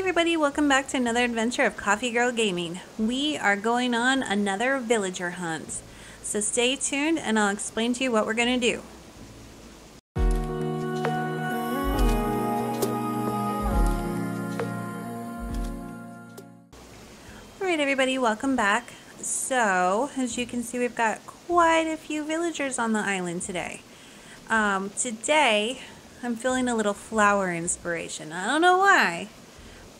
everybody, welcome back to another adventure of Coffee Girl Gaming. We are going on another villager hunt, so stay tuned and I'll explain to you what we're going to do. Alright everybody, welcome back. So, as you can see, we've got quite a few villagers on the island today. Today, I'm feeling a little flower inspiration. I don't know why,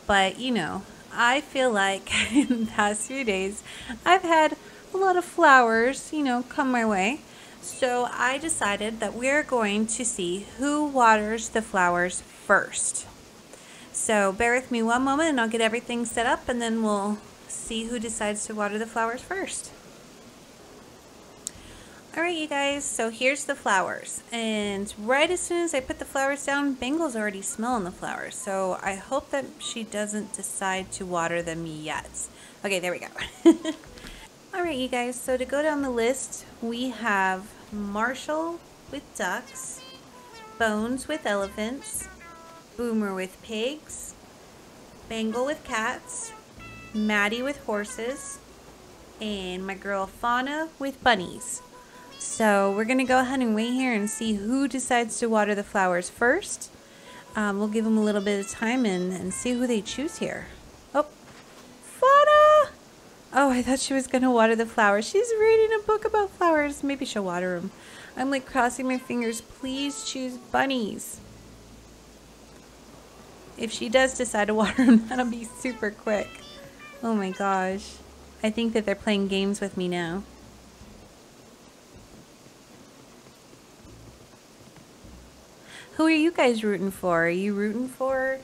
but you know, I feel like in the past few days, I've had a lot of flowers, you know, come my way. So I decided that we're going to see who waters the flowers first. So bear with me one moment and I'll get everything set up and then we'll see who decides to water the flowers first. Alright you guys, so here's the flowers, and right as soon as I put the flowers down, Bingle's already smelling the flowers, so I hope that she doesn't decide to water them yet. Okay, there we go. Alright you guys, so to go down the list, we have Marshall with ducks, Bones with elephants, Boomer with pigs, Bangle with cats, Maddie with horses, and my girl Fauna with bunnies. So we're going to go ahead and wait here and see who decides to water the flowers first. We'll give them a little bit of time and see who they choose here. Oh, Fauna! Oh, I thought she was going to water the flowers. She's reading a book about flowers. Maybe she'll water them. I'm like crossing my fingers. Please choose bunnies. If she does decide to water them, that'll be super quick. Oh my gosh. I think that they're playing games with me now. Who are you guys rooting for? Are you rooting for?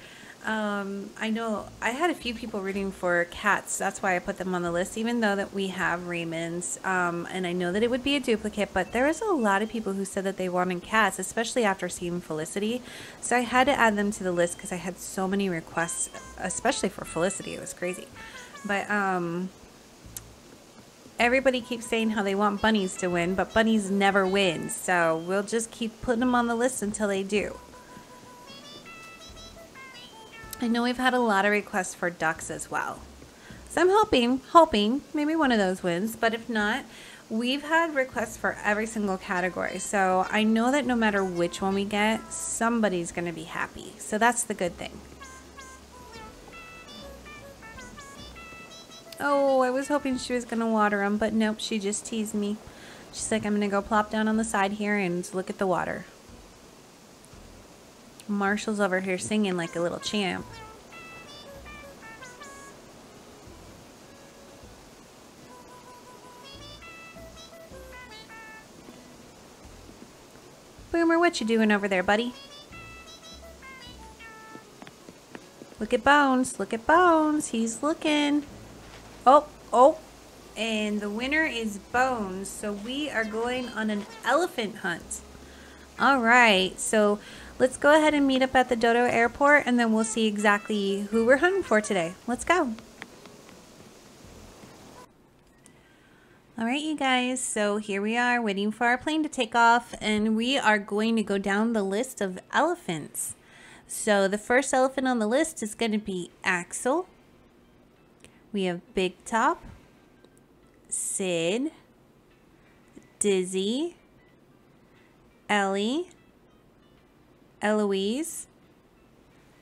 I know I had a few people rooting for cats. That's why I put them on the list, even though that we have Raymond's. And I know that it would be a duplicate, but there was a lot of people who said that they wanted cats, especially after seeing Felicity. So I had to add them to the list because I had so many requests, especially for Felicity. It was crazy. But everybody keeps saying how they want bunnies to win, but bunnies never win. So we'll just keep putting them on the list until they do. I know we've had a lot of requests for ducks as well. So I'm hoping maybe one of those wins. But if not, we've had requests for every single category. So I know that no matter which one we get, somebody's going to be happy. So that's the good thing. Oh, I was hoping she was going to water them, but nope, she just teased me. She's like, I'm going to go plop down on the side here and look at the water. Marshall's over here singing like a little champ. Boomer, what you doing over there, buddy? Look at Bones. Look at Bones. He's looking. Oh, and the winner is Bones. So we are going on an elephant hunt. All right, so let's go ahead and meet up at the Dodo Airport and then we'll see exactly who we're hunting for today. Let's go. All right, you guys, so here we are waiting for our plane to take off and we are going to go down the list of elephants. So the first elephant on the list is going to be Axel. We have Big Top, Sid, Dizzy, Ellie, Eloise,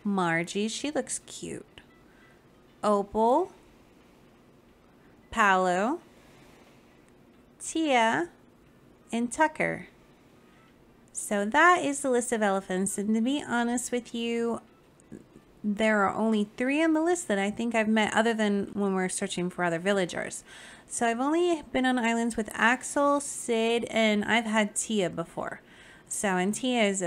Margie, she looks cute, Opal, Paolo, Tia, and Tucker. So that is the list of elephants, and to be honest with you, there are only 3 on the list that I think I've met other than when we're searching for other villagers. So I've only been on islands with Axel, Sid, and I've had Tia before. So, and Tia is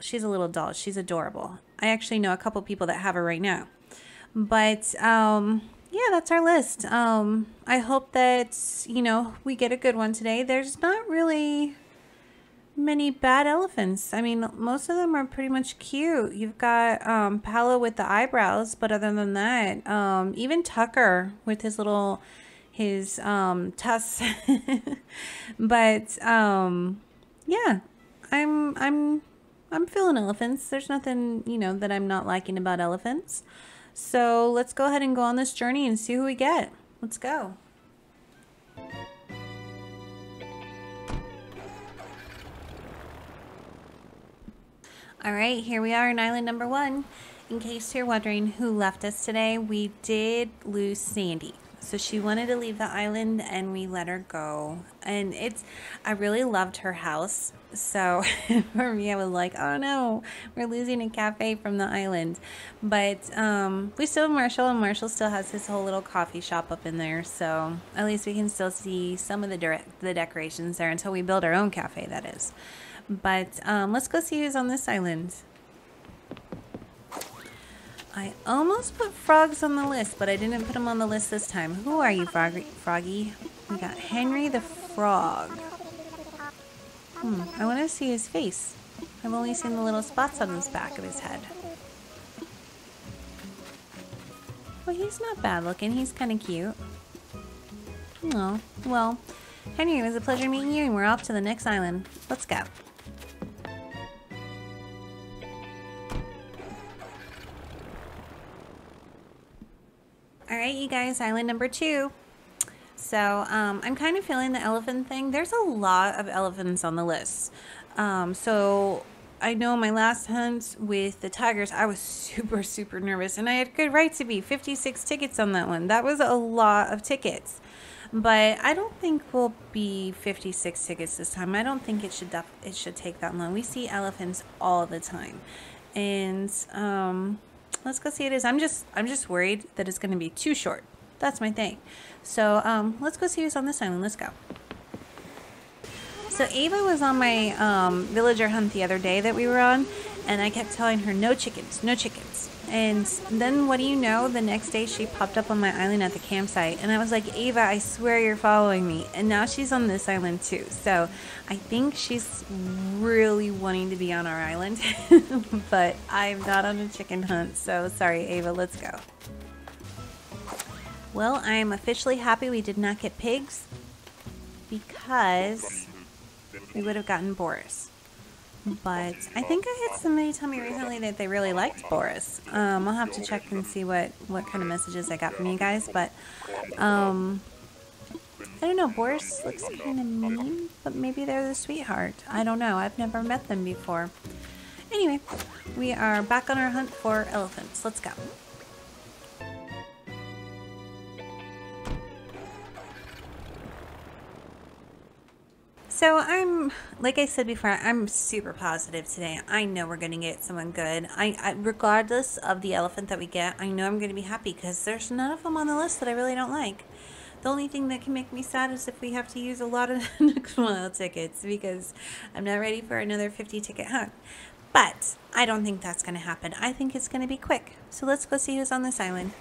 she's a little doll. She's adorable. I actually know a couple people that have her right now. But, yeah, that's our list. I hope that, you know, we get a good one today. There's not really many bad elephants. I mean, most of them are pretty much cute. You've got Paolo with the eyebrows, but other than that, even Tucker with his little tusks. But yeah, I'm feeling elephants. There's nothing, you know, that I'm not liking about elephants. So let's go ahead and go on this journey and see who we get. Let's go. All right, here we are in island number 1. In case you're wondering who left us today, we did lose Sandy. So she wanted to leave the island and we let her go. And I really loved her house. So for me, I was like, oh no, we're losing a cafe from the island. But we still have Marshall, and Marshall still has his whole little coffee shop up in there. So at least we can still see some of the decorations there until we build our own cafe, that is. But let's go see who's on this island. I almost put frogs on the list, but I didn't put them on the list this time. Who are you, Froggy? We got Henry the Frog. I want to see his face. I've only seen the little spots on his back of his head. Well, he's not bad looking. He's kind of cute. Oh, well, Henry, it was a pleasure meeting you, and we're off to the next island. Let's go. Alright, you guys, island number 2. So, I'm kind of feeling the elephant thing. There's a lot of elephants on the list. So, I know my last hunt with the tigers, I was super, super nervous. And I had good right to be. 56 tickets on that one. That was a lot of tickets. But I don't think we'll be 56 tickets this time. I don't think it should take that long. We see elephants all the time. And, let's go see it is. I'm just worried that it's going to be too short. That's my thing. So let's go see who's on this island. Let's go. So Ava was on my villager hunt the other day that we were on, and I kept telling her no chickens, no chickens. And then what do you know? The next day she popped up on my island at the campsite, and I was like, Ava, I swear you're following me. And now she's on this island too. So I think she's really wanting to be on our island, but I'm not on a chicken hunt. So sorry, Ava, let's go. Well, I am officially happy we did not get pigs because we would have gotten boars. But I think I had somebody tell me recently that they really liked Boris. I'll have to check and see what kind of messages I got from you guys. But I don't know. Boris looks kind of mean, but maybe they're the sweetheart. I don't know. I've never met them before. Anyway, we are back on our hunt for elephants. Let's go. So like I said before, I'm super positive today. I know we're going to get someone good. I regardless of the elephant that we get, I know I'm going to be happy because there's none of them on the list that I really don't like. The only thing that can make me sad is if we have to use a lot of Nookazon tickets because I'm not ready for another 50 ticket hunt. But I don't think that's going to happen. I think it's going to be quick. So let's go see who's on this island.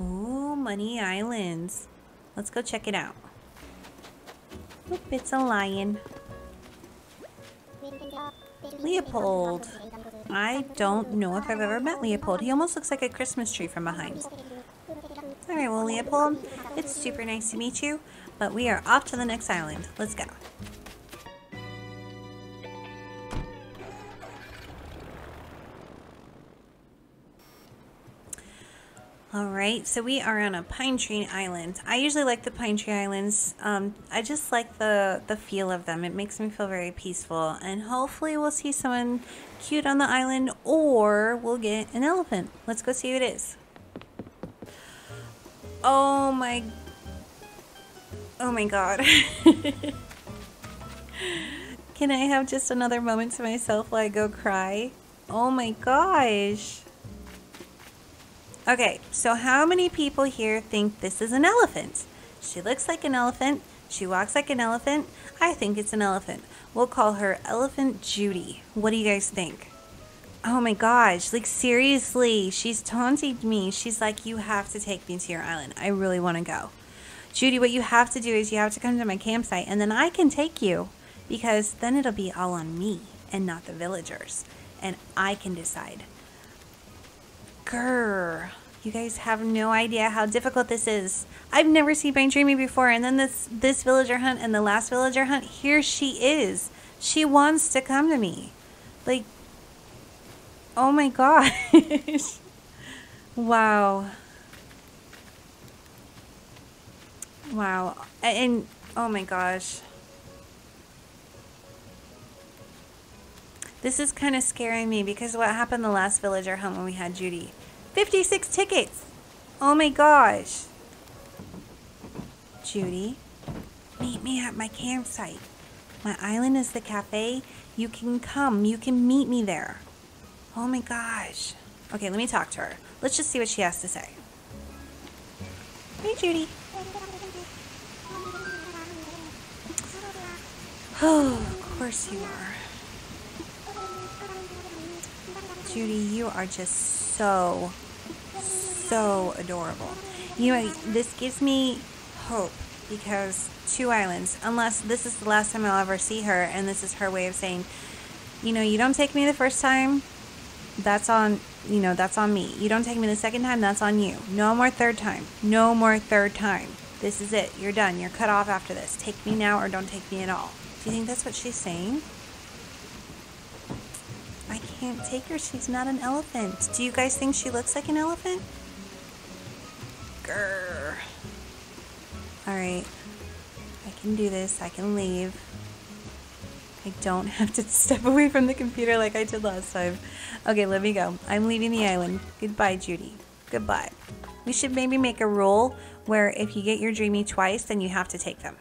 Ooh, Money Islands. Let's go check it out. Oop, it's a lion. Leopold. I don't know if I've ever met Leopold. He almost looks like a Christmas tree from behind. Alright, well, Leopold, it's super nice to meet you, but we are off to the next island. Let's go. Alright, so we are on a pine tree island. I usually like the pine tree islands. I just like the feel of them. It makes me feel very peaceful. And hopefully we'll see someone cute on the island or we'll get an elephant. Let's go see who it is. Oh my god. Can I have just another moment to myself while I go cry? Oh my gosh. Okay, so how many people here think this is an elephant? She looks like an elephant. She walks like an elephant. I think it's an elephant. We'll call her Elephant Judy. What do you guys think? Oh my gosh, like seriously, she's taunted me. She's like, you have to take me to your island. I really want to go. Judy, what you have to do is you have to come to my campsite and then I can take you because then it'll be all on me and not the villagers. And I can decide. Grr. You guys have no idea how difficult this is. I've never seen my dreamy before, and then this villager hunt and the last villager hunt, here she is. She wants to come to me. Like, oh my gosh. Wow. Wow. And oh my gosh. This is kind of scaring me because what happened the last villager hunt when we had Judy? 56 tickets! Oh my gosh! Judy, meet me at my campsite. My island is the cafe. You can come. You can meet me there. Oh my gosh. Okay, let me talk to her. Let's just see what she has to say. Hey, Judy. Oh, of course you are. Judy, you are just so, so adorable. You know, this gives me hope because two islands, unless this is the last time I'll ever see her, and this is her way of saying, you know, you don't take me the first time, that's on, you know, that's on me. You don't take me the second time, that's on you. No more third time. No more third time. This is it. You're done. You're cut off after this. Take me now or don't take me at all. Do you think that's what she's saying? I can't take her. She's not an elephant. Do you guys think she looks like an elephant? Grr. Alright. I can do this. I can leave. I don't have to step away from the computer like I did last time. Okay, let me go. I'm leaving the island. Goodbye, Judy. Goodbye. We should maybe make a rule where if you get your dreamy twice, then you have to take them.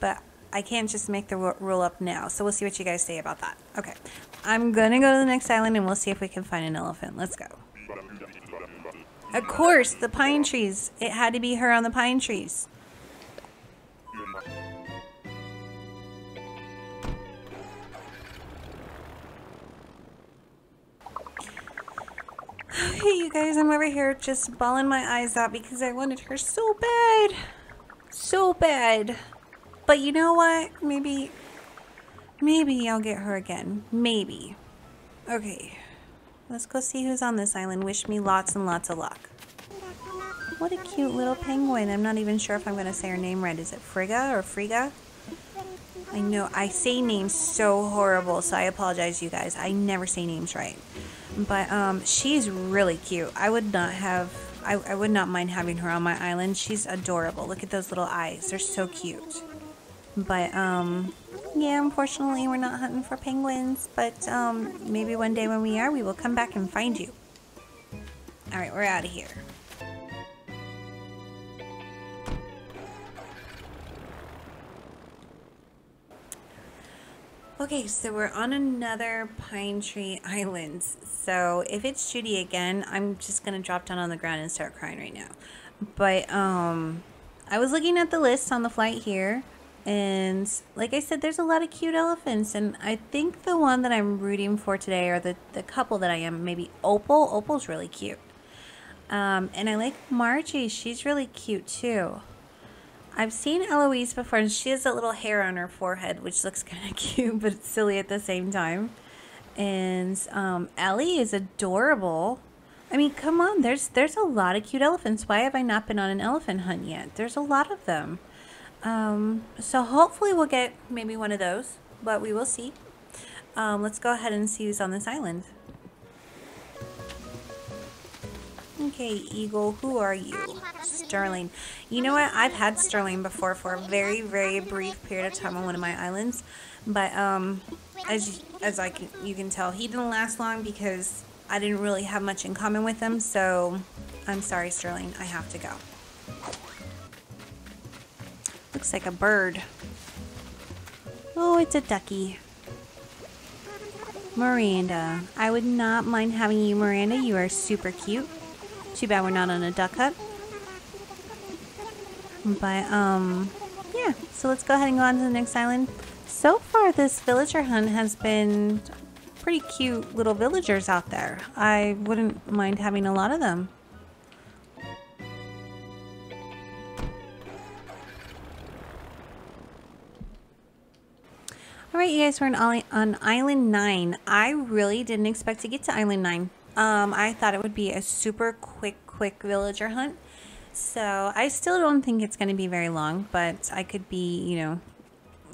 But I can't just make the rule up now, so we'll see what you guys say about that. Okay, I'm gonna go to the next island and we'll see if we can find an elephant. Let's go. Of course, the pine trees. It had to be her on the pine trees. Okay, you guys, I'm over here just bawling my eyes out because I wanted her so bad. So bad. But you know what? Maybe I'll get her again. Maybe. Okay. Let's go see who's on this island. Wish me lots and lots of luck. What a cute little penguin. I'm not even sure if I'm going to say her name right. Is it Frigga or Frigga? I know. I say names so horrible, so I apologize, you guys. I never say names right. But she's really cute. I would not mind having her on my island. She's adorable. Look at those little eyes. They're so cute. But, yeah, unfortunately, we're not hunting for penguins. But, maybe one day when we are, we will come back and find you. Alright, we're out of here. Okay, so we're on another pine tree island. So, if it's Judy again, I'm just going to drop down on the ground and start crying right now. But, I was looking at the list on the flight here. And like I said, there's a lot of cute elephants, and I think the one that I'm rooting for today, or the couple that I am, maybe Opal. Opal's really cute. And I like Margie. She's really cute too. I've seen Eloise before, and she has that little hair on her forehead, which looks kind of cute, but it's silly at the same time. And Ellie is adorable. I mean, come on, there's a lot of cute elephants. Why have I not been on an elephant hunt yet? There's a lot of them. So hopefully we'll get maybe one of those, but we will see. Let's go ahead and see who's on this island. Okay, Eagle, who are you? Sterling. You know what? I've had Sterling before for a very, very brief period of time on one of my islands, but, you can tell, he didn't last long because I didn't really have much in common with him, so I'm sorry, Sterling. I have to go. Looks like a bird. Oh, it's a ducky. Miranda. I would not mind having you, Miranda. You are super cute. Too bad we're not on a duck hunt. But, yeah. So let's go ahead and go on to the next island. So far, this villager hunt has been pretty cute little villagers out there. I wouldn't mind having a lot of them. Alright, you guys, we're on Island 9. I really didn't expect to get to Island 9. I thought it would be a super quick villager hunt. So, I still don't think it's going to be very long, but I could be, you know,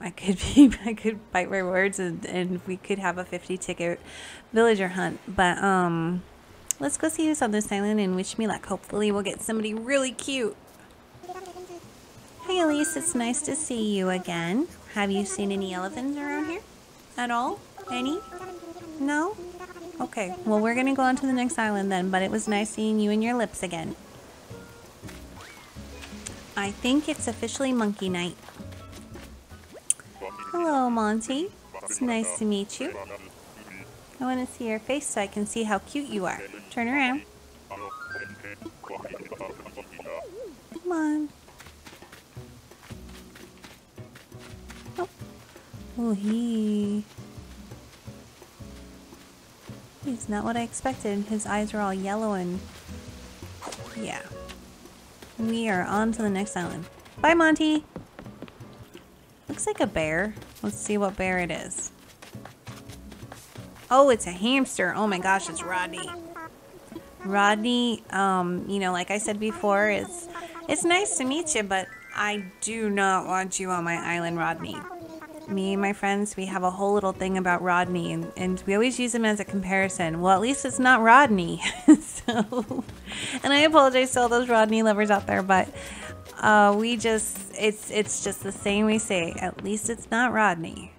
I could bite my words and we could have a 50-ticket villager hunt. But, Let's go see who's on this island and wish me luck. Hopefully we'll get somebody really cute. Hey Elise, it's nice to see you again. Have you seen any elephants around here? At all? Any? No? Okay, well we're gonna go on to the next island then, but it was nice seeing you and your lips again. I think it's officially monkey night. Hello Monty, it's nice to meet you. I want to see your face so I can see how cute you are. Turn around. Come on. Oh. Oh, he's not what I expected. His eyes are all yellow and... yeah. We are on to the next island. Bye, Monty! Looks like a bear. Let's see what bear it is. Oh, it's a hamster. Oh my gosh, it's Rodney. Rodney, you know, like I said before, it's nice to meet you, but I do not want you on my island, Rodney. Me and my friends, we have a whole little thing about Rodney, and we always use him as a comparison. Well, at least it's not Rodney. So, and I apologize to all those Rodney lovers out there, but we just, it's just the same we say. At least it's not Rodney.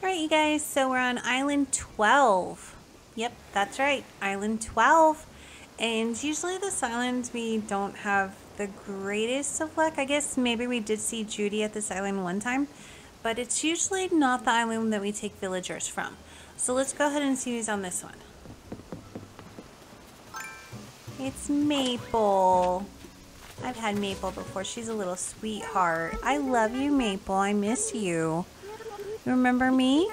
Alright you guys, so we're on island 12. Yep, that's right, island 12. And usually this island we don't have the greatest of luck. I guess maybe we did see Judy at this island one time, but it's usually not the island that we take villagers from. So let's go ahead and see who's on this one. It's Maple. I've had Maple before, she's a little sweetheart. I love you Maple, I miss you. Remember me?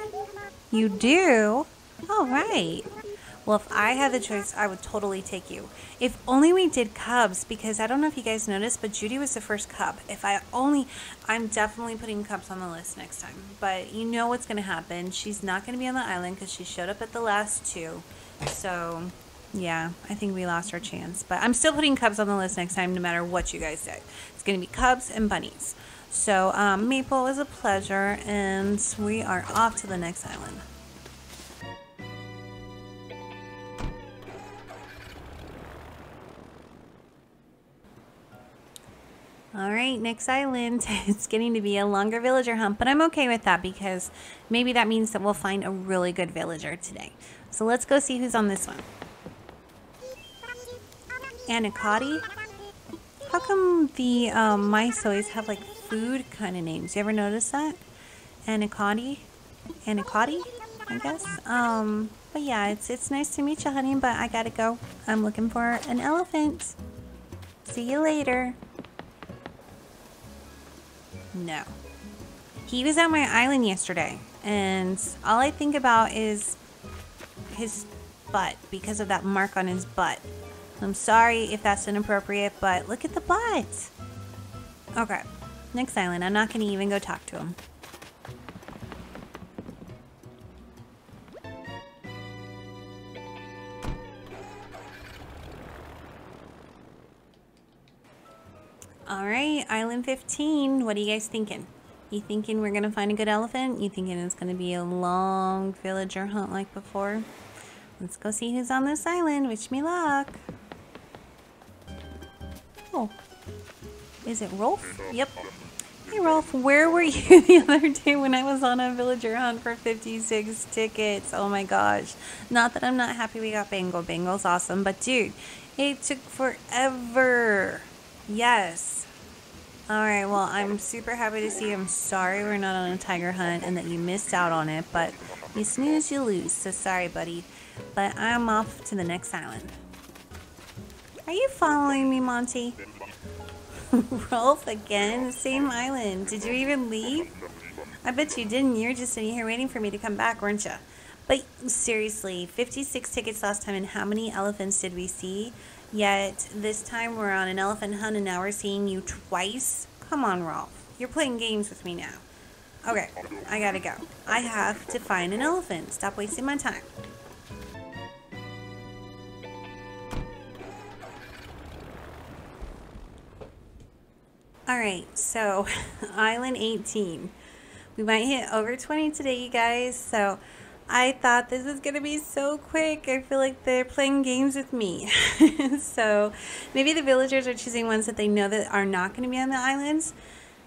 You do? All right. Well, if I had the choice, I would totally take you. If only we did cubs, because I don't know if you guys noticed, but Judy was the first cub. If I only, I'm definitely putting cubs on the list next time. But you know what's going to happen. She's not going to be on the island because she showed up at the last two. So, yeah, I think we lost our chance. But I'm still putting cubs on the list next time, no matter what you guys say. It's going to be cubs and bunnies. So, Maple, it was a pleasure, and we are off to the next island. Alright, next island. It's getting to be a longer villager hunt, but I'm okay with that because maybe that means that we'll find a really good villager today. So let's go see who's on this one. Anacotti? How come the mice always have like food kind of names? You ever notice that? Anacotti? Anacotti, I guess. But yeah, it's nice to meet you, honey, but I gotta go. I'm looking for an elephant. See you later. No. He was on my island yesterday, and all I think about is his butt because of that mark on his butt. I'm sorry if that's inappropriate, but look at the butt. Okay, next island. I'm not going to even go talk to him. Alright, island 15. What are you guys thinking? You thinking we're going to find a good elephant? You thinking it's going to be a long villager hunt like before? Let's go see who's on this island. Wish me luck. Oh. Is it Rolf? Yep. Hey Rolf, where were you the other day when I was on a villager hunt for 56 tickets? Oh my gosh. Not that I'm not happy we got Bangle. Bangle's awesome, but dude, it took forever. Yes. Alright, well I'm super happy to see you. I'm sorry we're not on a tiger hunt and that you missed out on it, but you snooze, you lose. So sorry, buddy. But I'm off to the next island. Are you following me, Monty? Rolf again? Same island. Did you even leave? I bet you didn't. You were just sitting here waiting for me to come back, weren't you? But seriously, 56 tickets last time, and how many elephants did we see? Yet this time we're on an elephant hunt, and now we're seeing you twice? Come on, Rolf. You're playing games with me now. Okay, I gotta go. I have to find an elephant. Stop wasting my time. All right, so island 18. We might hit over 20 today, you guys. So I thought this was gonna be so quick. I feel like they're playing games with me. So maybe the villagers are choosing ones that they know that are not gonna be on the islands.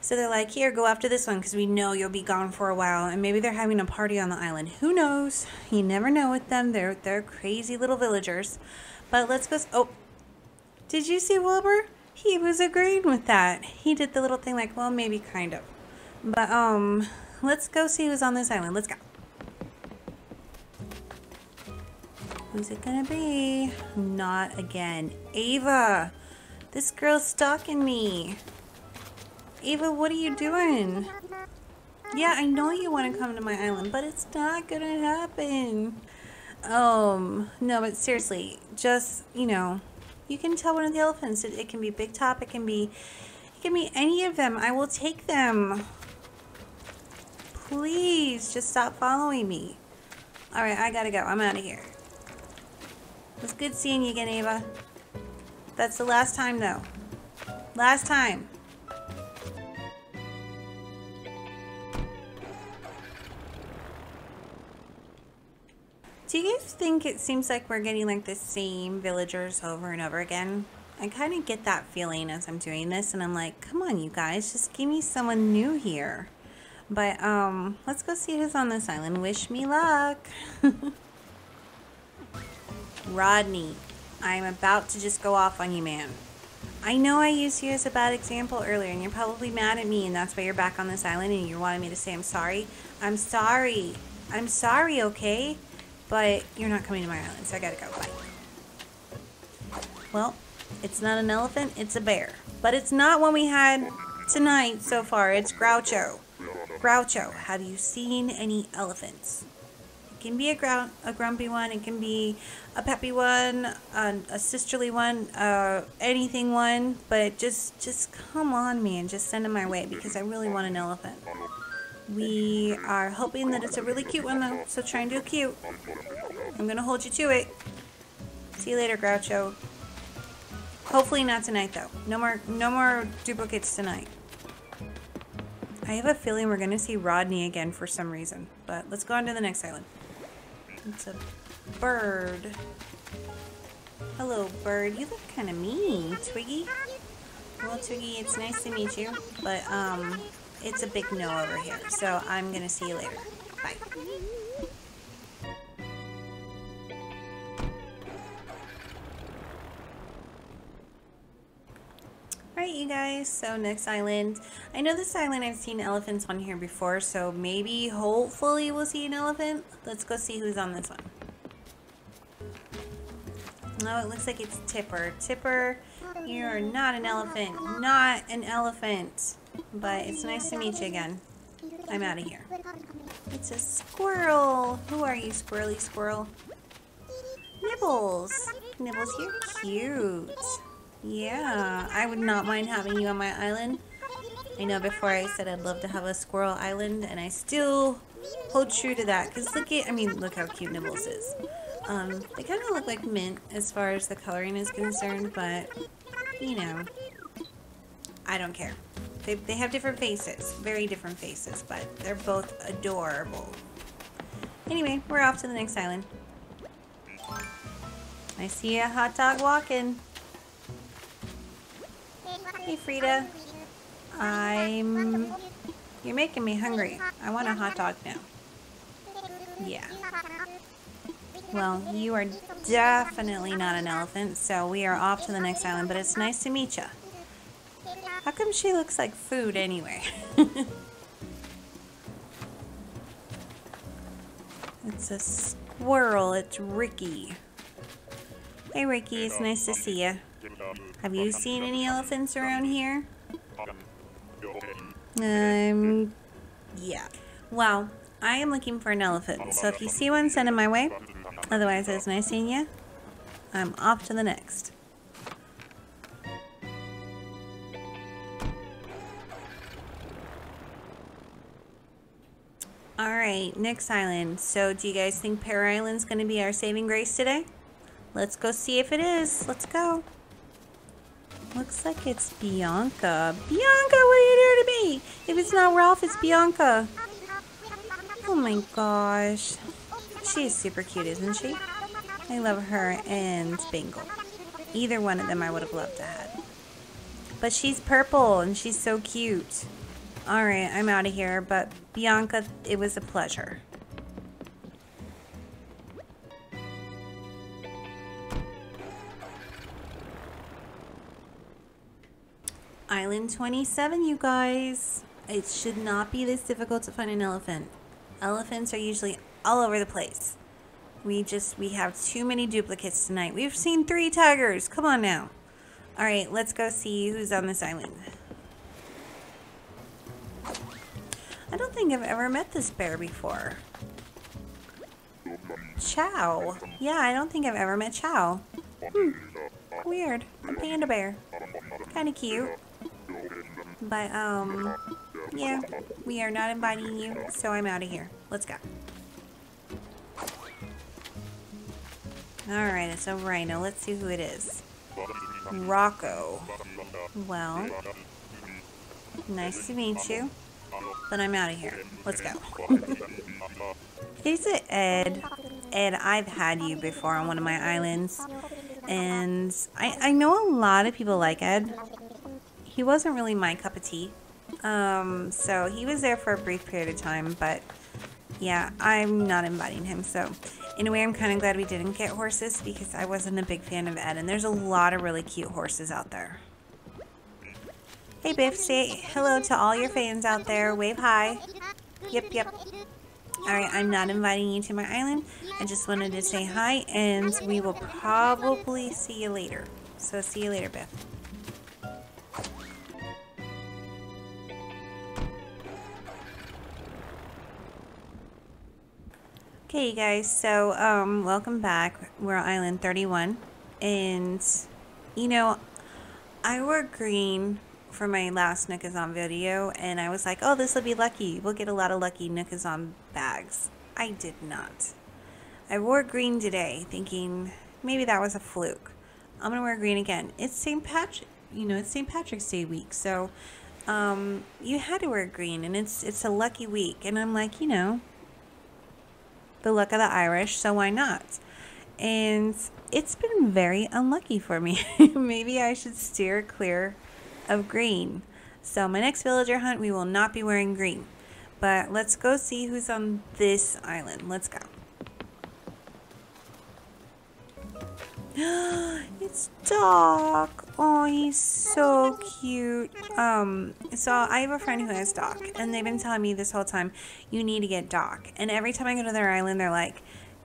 So they're like, here, go after this one because we know you'll be gone for a while. And maybe they're having a party on the island. Who knows? You never know with them. They're crazy little villagers. But let's go. Oh, did you see Wilbur? He was agreeing with that. He did the little thing like, well, maybe kind of. But let's go see who's on this island. Let's go. Who's it gonna be? Not again. Ava. This girl's stalking me. Ava, what are you doing? Yeah, I know you want to come to my island, but it's not gonna happen. No, but seriously, just, you know, you can tell one of the elephants. It can be Big Top, it can be any of them. I will take them. Please, just stop following me. All right, I gotta go. I'm out of here. It was good seeing you again, Ava. That's the last time, though. Last time. Do you guys think it seems like we're getting like the same villagers over and over again? I kind of get that feeling as I'm doing this, and I'm like, come on, you guys, just give me someone new here. But let's go see who's on this island. Wish me luck. Rodney, I'm about to just go off on you, man. I know I used you as a bad example earlier, and you're probably mad at me, and that's why you're back on this island, and you wanted me to say I'm sorry. I'm sorry. I'm sorry, okay? But you're not coming to my island, so I gotta go. Bye. Well, it's not an elephant, it's a bear. But it's not one we had tonight so far. It's Groucho. Groucho, have you seen any elephants? It can be a grumpy one, it can be a peppy one, a sisterly one, anything one. But just come on, man. Just send him my way because I really want an elephant. We are hoping that it's a really cute one, though, so try and do cute. I'm gonna hold you to it. See you later, Groucho. Hopefully not tonight, though. No more duplicates tonight. I have a feeling we're gonna see Rodney again for some reason, but let's go on to the next island. It's a bird. Hello, bird. You look kind of mean, Twiggy. Well, Twiggy, it's nice to meet you, but it's a big no over here, so I'm gonna see you later. Bye. Alright, you guys, so next island. I know this island, I've seen elephants on here before, so maybe, hopefully, we'll see an elephant. Let's go see who's on this one. Oh, it looks like it's Tipper. Tipper, you're not an elephant. Not an elephant. But it's nice to meet you again. I'm out of here. It's a squirrel. Who are you, squirrely squirrel? Nibbles. Nibbles, you're cute. Yeah, I would not mind having you on my island. I know before I said I'd love to have a squirrel island, and I still hold true to that. Because look how cute Nibbles is. They kind of look like mint as far as the coloring is concerned, but, you know, I don't care. They have different faces, very different faces, but they're both adorable. Anyway, we're off to the next island. I see a hot dog walking. Hey, Frida. You're making me hungry. I want a hot dog now. Yeah. Well, you are definitely not an elephant, so we are off to the next island, but it's nice to meet you. How come she looks like food anyway? It's a squirrel. It's Ricky. Hey, Ricky. It's nice to see you. Have you seen any elephants around here? Yeah. Wow. I am looking for an elephant. So if you see one, send him my way. Otherwise, it's nice seeing you. I'm off to the next. Alright, next island. So, do you guys think Pear Island's going to be our saving grace today? Let's go see if it is. Let's go. Looks like it's Bianca. Bianca, what are you doing to me? If it's not Ralph, it's Bianca. Oh my gosh. She's super cute, isn't she? I love her and Bingle. Either one of them I would have loved to have. But she's purple and she's so cute. Alright, I'm out of here. But Bianca, it was a pleasure. Island 27, you guys. It should not be this difficult to find an elephant. Elephants are usually all over the place. We have too many duplicates tonight. We've seen 3 tigers. Come on now. All right, let's go see who's on this island. I don't think I've ever met this bear before. Chow. Yeah, I don't think I've ever met Chow. Weird. A panda bear. Kind of cute. But, yeah, we are not inviting you, so I'm out of here. Let's go. Alright, it's a rhino. Let's see who it is. Rocco. Well, nice to meet you, but I'm out of here. Let's go. Here's Ed. Ed, I've had you before on one of my islands, and I know a lot of people like Ed. He wasn't really my cup of tea. So he was there for a brief period of time, but yeah, I'm not inviting him. So anyway, I'm kind of glad we didn't get horses because I wasn't a big fan of Ed, and there's a lot of really cute horses out there. Hey Biff, say hello to all your fans out there. Wave hi. Yep, yep. Alright, I'm not inviting you to my island. I just wanted to say hi, and we will probably see you later. So see you later, Biff. Okay, you guys, so welcome back. We're on Island 31, and you know, I wore green for my last Nookazon video, and I was like, oh, this will be lucky. We'll get a lot of lucky Nookazon bags. I did not. I wore green today, thinking maybe that was a fluke. I'm gonna wear green again. It's St. Patrick, you know, it's St. Patrick's Day week, so you had to wear green, and it's a lucky week, and I'm like, you know, the luck of the Irish, so why not? And it's been very unlucky for me. Maybe I should steer clear of green. So my next villager hunt, we will not be wearing green. But let's go see who's on this island. Let's go. It's Doc. Oh, he's so cute. So I have a friend who has Doc, and they've been telling me this whole time, you need to get Doc. And every time I go to their island, they're like,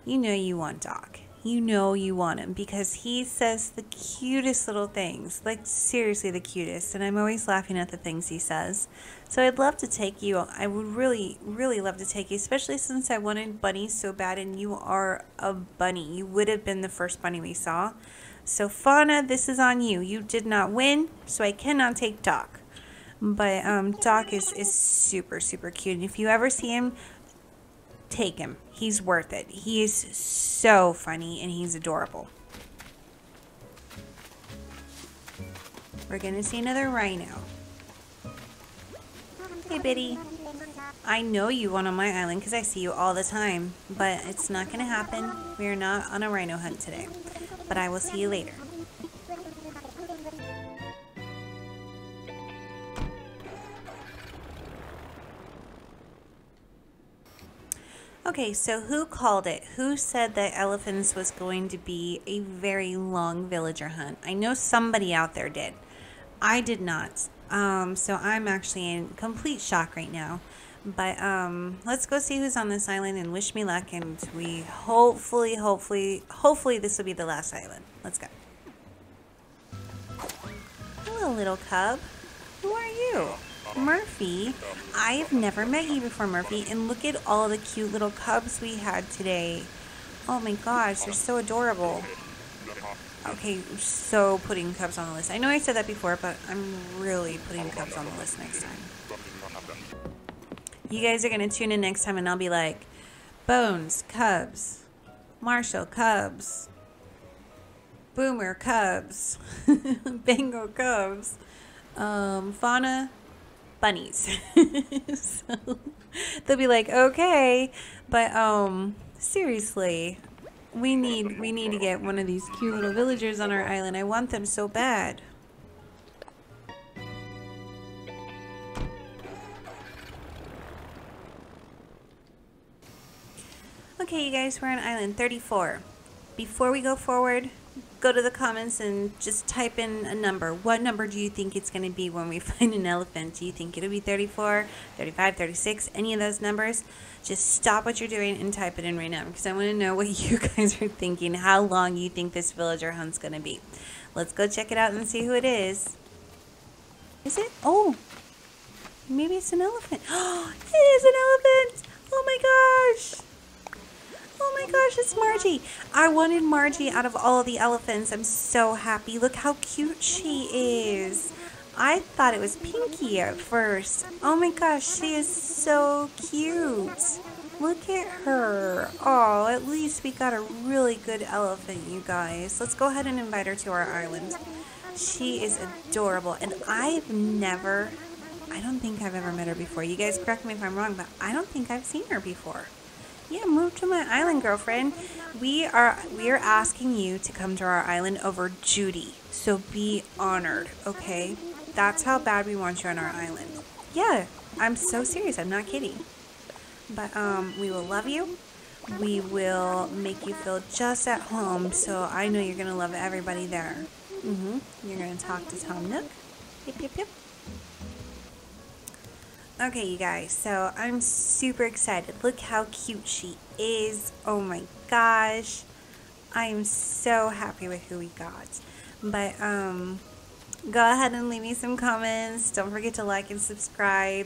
you know you want Doc. You know you want him because he says the cutest little things, like seriously the cutest. And I'm always laughing at the things he says. So I'd love to take you. I would really, really love to take you, especially since I wanted bunnies so bad, and you are a bunny. You would have been the first bunny we saw. So Fauna, this is on you. You did not win, so I cannot take Doc. But Doc is super, super cute. And if you ever see him, take him. He's worth it. He is so funny, and he's adorable. We're going to see another rhino. Hey, Biddy. I know you want on my island because I see you all the time, but it's not going to happen. We are not on a rhino hunt today. But I will see you later. Okay, so who called it? Who said that elephants was going to be a very long villager hunt? I know somebody out there did. I did not. So I'm actually in complete shock right now. But let's go see who's on this island and wish me luck, and we hopefully this will be the last island. Let's go. Hello, little cub. Who are you? Murphy. I've never met you before, Murphy, and look at all the cute little cubs we had today. Oh my gosh, they're so adorable. Okay, so putting cubs on the list. I know I said that before, but I'm really putting cubs on the list next time. You guys are going to tune in next time, and I'll be like, Bones, Cubs, Marshall, Cubs, Boomer, cubs, Bengal cubs, fauna, bunnies. So they'll be like, okay, but seriously, we need to get one of these cute little villagers on our island. I want them so bad. Okay, you guys, we're on island 34. Before we go forward, go to the comments and just type in a number. What number do you think it's going to be when we find an elephant? Do you think it'll be 34, 35, 36, any of those numbers? Just stop what you're doing and type it in right now, because I want to know what you guys are thinking, how long you think this villager hunt's going to be. Let's go check it out and see who it is. Is it? Oh, maybe it's an elephant. Oh, it is an elephant. Oh my gosh. Oh my gosh, it's Margie. I wanted Margie out of all the elephants. I'm so happy. Look how cute she is. I thought it was Pinky at first. Oh my gosh, she is so cute. Look at her. Oh, at least we got a really good elephant, you guys. Let's go ahead and invite her to our island. She is adorable. And I don't think I've ever met her before. You guys correct me if I'm wrong, but I don't think I've seen her before. Yeah, move to my island, girlfriend. We are asking you to come to our island over Judy. So be honored, okay? That's how bad we want you on our island. Yeah, I'm so serious. I'm not kidding. But we will love you. We will make you feel just at home. So I know you're gonna love everybody there. You're gonna talk to Tom Nook. Yip yip yip. Okay, you guys, so I'm super excited. Look how cute she is. Oh my gosh. I am so happy with who we got. But go ahead and leave me some comments. Don't forget to like and subscribe.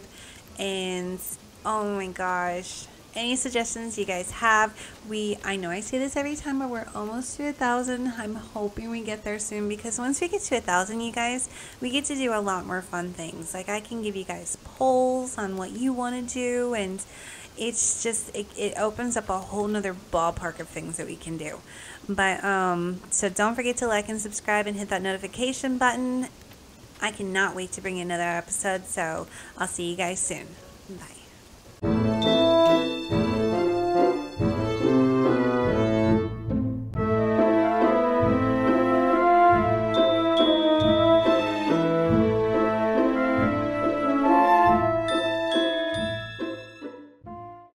And oh my gosh. Any suggestions you guys have? I know I say this every time, but we're almost to 1,000. I'm hoping we get there soon, because once we get to 1,000, you guys, we get to do a lot more fun things. Like, I can give you guys polls on what you want to do, and it's just, it opens up a whole nother ballpark of things that we can do. But so don't forget to like and subscribe and hit that notification button. I cannot wait to bring you another episode, so I'll see you guys soon. Bye.